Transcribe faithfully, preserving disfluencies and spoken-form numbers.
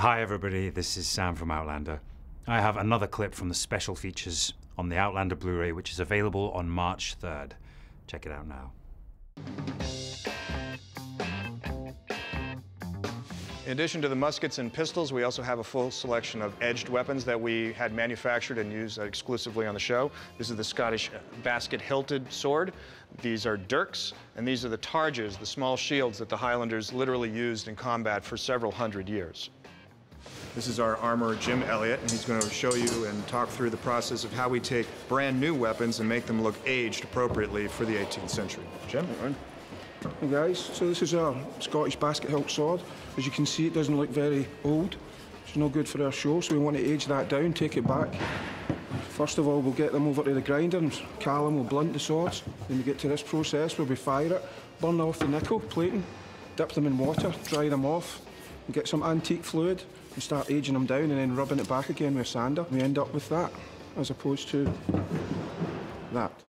Hi everybody, this is Sam from Outlander. I have another clip from the special features on the Outlander Blu-ray, which is available on March third. Check it out now. In addition to the muskets and pistols, we also have a full selection of edged weapons that we had manufactured and used exclusively on the show. This is the Scottish basket-hilted sword. These are dirks, and these are the targes, the small shields that the Highlanders literally used in combat for several hundred years. This is our armorer, Jim Elliott, and he's going to show you and talk through the process of how we take brand new weapons and make them look aged appropriately for the eighteenth century. Jim? Hey guys, so this is our Scottish basket-hilt sword. As you can see, it doesn't look very old. It's no good for our show, so we want to age that down, take it back. First of all, we'll get them over to the grinder, and Callum will blunt the swords. Then we get to this process where we fire it, burn off the nickel plating, dip them in water, dry them off, and get some antique fluid. We start aging them down and then rubbing it back again with a sander. We end up with that, as opposed to that.